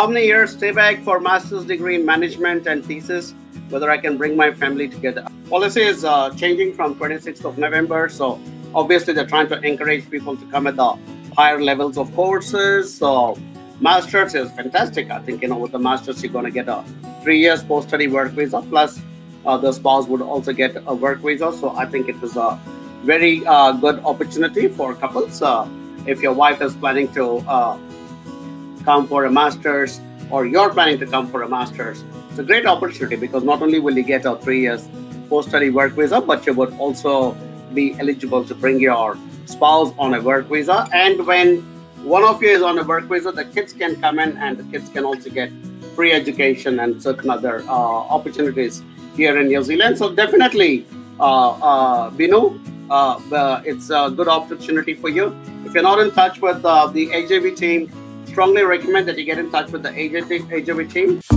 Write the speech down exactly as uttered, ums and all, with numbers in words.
how many years stay back for master's degree in management and thesis, whether I can bring my family together. Policy is uh, changing from twenty-sixth of November, so obviously they're trying to encourage people to come at the higher levels of courses. So master's is fantastic. I think, you know, with the master's, you're going to get a three years post-study work visa, plus uh, the spouse would also get a work visa. So I think it is a very uh, good opportunity for couples. Uh, if your wife is planning to uh, come for a master's, or you're planning to come for a master's, it's a great opportunity, because not only will you get a three years post-study work visa, but you would also be eligible to bring your spouse on a work visa. And when one of you is on a work visa, the kids can come in, and the kids can also get free education and certain other uh, opportunities here in New Zealand. So definitely, uh, uh, Binu, uh, uh, it's a good opportunity for you. If you're not in touch with uh, the A J V team, strongly recommend that you get in touch with the A J V team.